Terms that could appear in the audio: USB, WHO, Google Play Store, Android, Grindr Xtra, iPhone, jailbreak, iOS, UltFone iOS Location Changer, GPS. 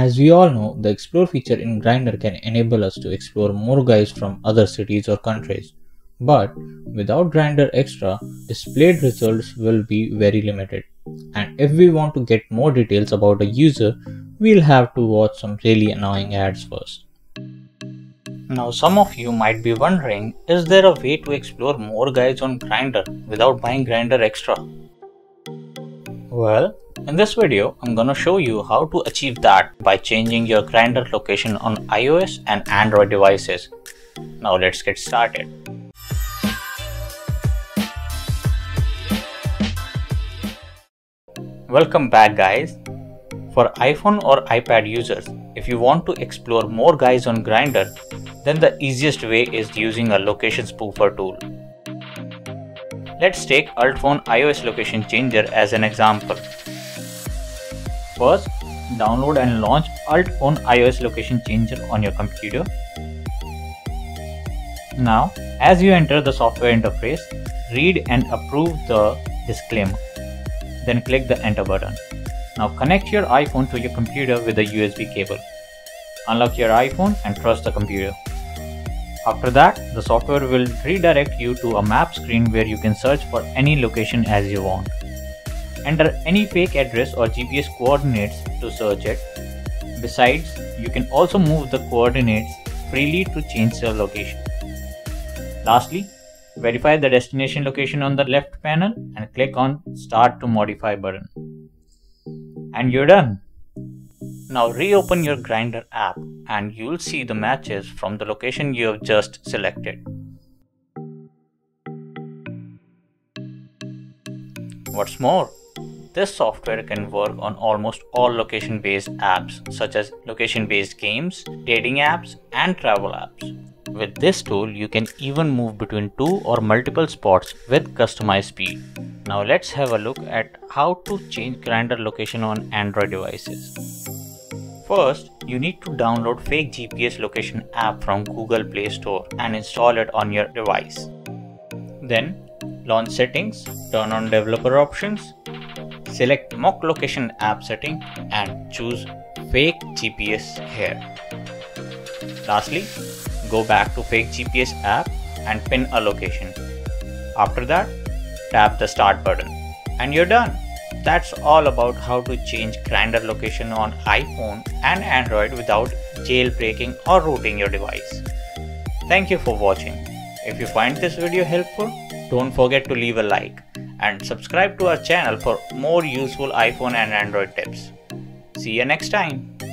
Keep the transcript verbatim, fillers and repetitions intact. As we all know, the explore feature in Grindr can enable us to explore more guys from other cities or countries. But without Grindr Xtra, displayed results will be very limited. And if we want to get more details about a user, we'll have to watch some really annoying ads first. Now some of you might be wondering, is there a way to explore more guys on Grindr without buying Grindr Xtra? Well, in this video, I'm gonna show you how to achieve that by changing your Grindr location on iOS and Android devices. Now let's get started. Welcome back guys. For iPhone or iPad users, if you want to explore more guys on Grindr, then the easiest way is using a location spoofer tool. Let's take UltFone iOS Location Changer as an example. First, download and launch UltFone iOS Location Changer on your computer. Now, as you enter the software interface, read and approve the disclaimer. Then click the enter button. Now connect your iPhone to your computer with a U S B cable. Unlock your iPhone and trust the computer. After that, the software will redirect you to a map screen where you can search for any location as you want. Enter any fake address or G P S coordinates to search it. Besides, you can also move the coordinates freely to change the location. Lastly, verify the destination location on the left panel and click on Start to Modify button. And you're done. Now reopen your Grindr app and you'll see the matches from the location you have just selected. What's more, this software can work on almost all location-based apps such as location-based games, dating apps, and travel apps. With this tool, you can even move between two or multiple spots with customized speed. Now let's have a look at how to change Grindr location on Android devices. First, you need to download fake G P S location app from Google Play Store and install it on your device. Then, launch settings, turn on developer options, select mock location app setting and choose fake G P S here. Lastly, go back to fake G P S app and pin a location. After that, tap the start button and you're done. That's all about how to change Grindr location on iPhone and Android without jailbreaking or rooting your device. Thank you for watching. If you find this video helpful, don't forget to leave a like and subscribe to our channel for more useful iPhone and Android tips. See you next time.